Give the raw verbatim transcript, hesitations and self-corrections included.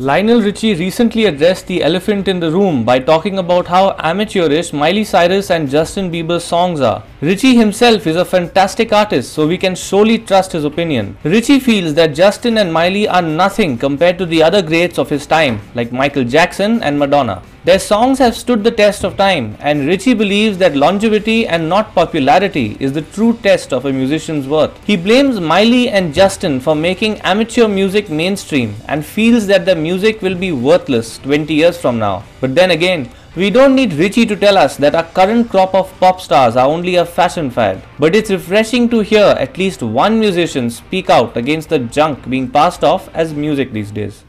Lionel Richie recently addressed the elephant in the room by talking about how amateurish Miley Cyrus and Justin Bieber's songs are. Richie himself is a fantastic artist, so we can surely trust his opinion. Richie feels that Justin and Miley are nothing compared to the other greats of his time, like Michael Jackson and Madonna. Their songs have stood the test of time, and Richie believes that longevity and not popularity is the true test of a musician's worth. He blames Miley and Justin for making amateur music mainstream and feels that their music will be worthless twenty years from now. But then again, we don't need Richie to tell us that our current crop of pop stars are only a fashion fad. But it's refreshing to hear at least one musician speak out against the junk being passed off as music these days.